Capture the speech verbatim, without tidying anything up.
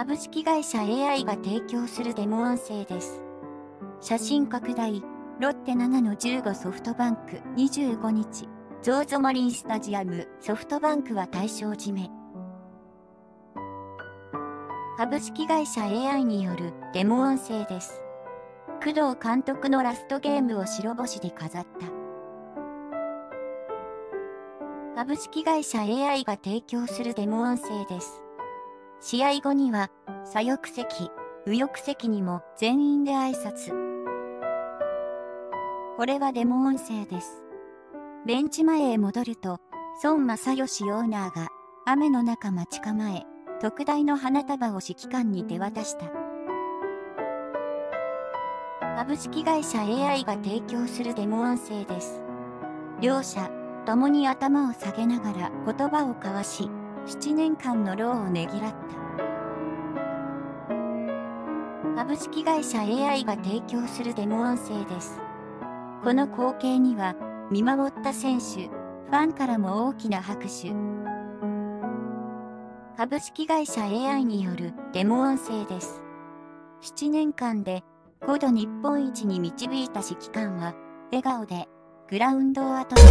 株式会社 エーアイ が提供するデモ音声です。写真拡大、ロッテ ななのじゅうご ソフトバンクにじゅうごにち、ゾウゾマリンスタジアムソフトバンクは大勝締め。株式会社 エーアイ によるデモ音声です。工藤監督のラストゲームを白星で飾った。株式会社 エーアイ が提供するデモ音声です。試合後には、左翼席、右翼席にも全員で挨拶。これはデモ音声です。ベンチ前へ戻ると、孫正義オーナーが、雨の中待ち構え、特大の花束を指揮官に手渡した。株式会社 エーアイ が提供するデモ音声です。両者、共に頭を下げながら言葉を交わし、ななねんかんの労をねぎらった。株式会社 エーアイ が提供するデモ音声です。この光景には、見守った選手、ファンからも大きな拍手。株式会社 エーアイ によるデモ音声です。ななねんかんでごど日本一に導いた指揮官は、笑顔で、グラウンドを後に。